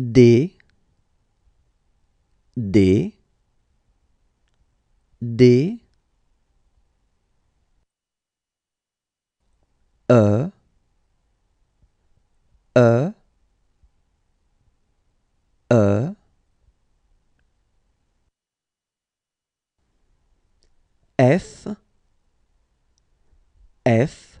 D D D F F F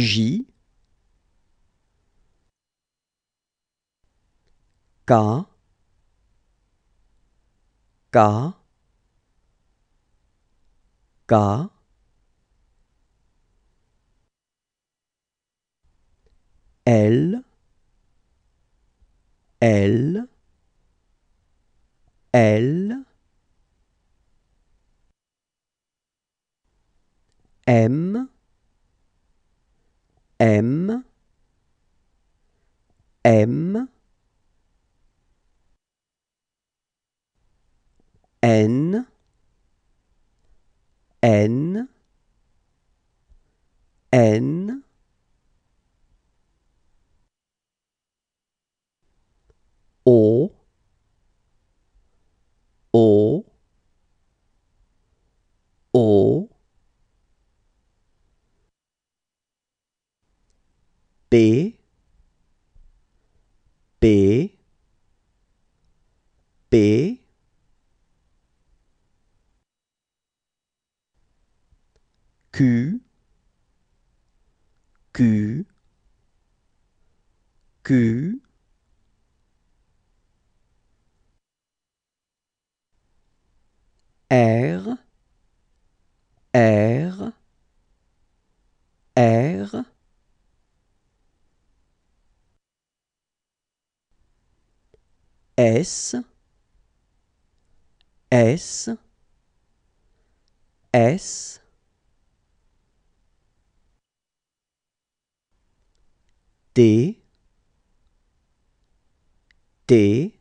J J J K K K L L L M M M N N N O O O P P P Q Q Q R R R S S S T T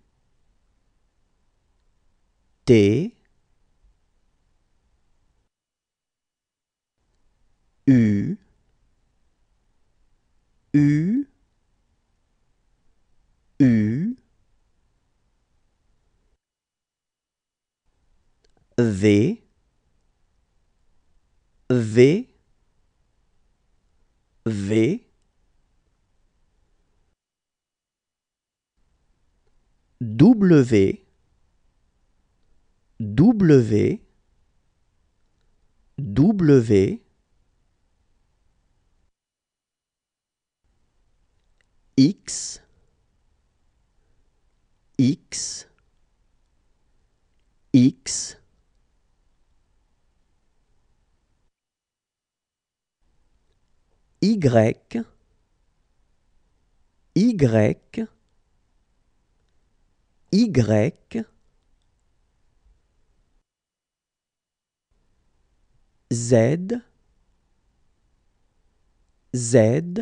T U U U V V V W W W X X X Y Y Y Z Z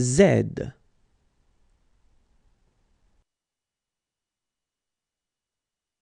Z